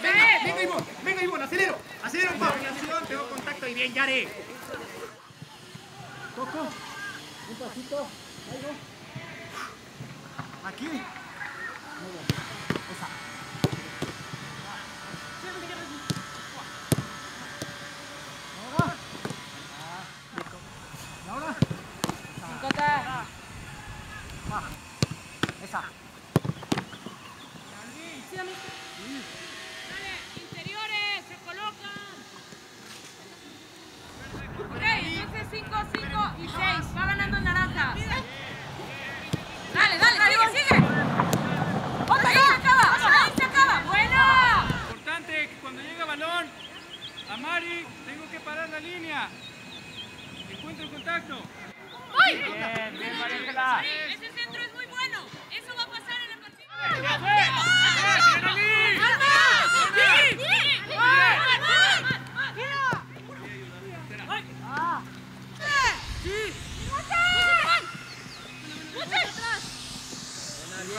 Dale, va, venga Ivonne, acelero en pau. Tengo contacto y bien, Yare. Toco, un pasito, algo. Aquí. Esa. ¿Y ahora? Esa. Amari, tengo que parar la línea. Encuentro el contacto. ¡Voy! Bien, Mariela. Sí, ese centro es muy bueno. Eso va a pasar en la partida.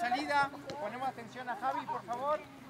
Salida, ponemos atención a Javi, por favor.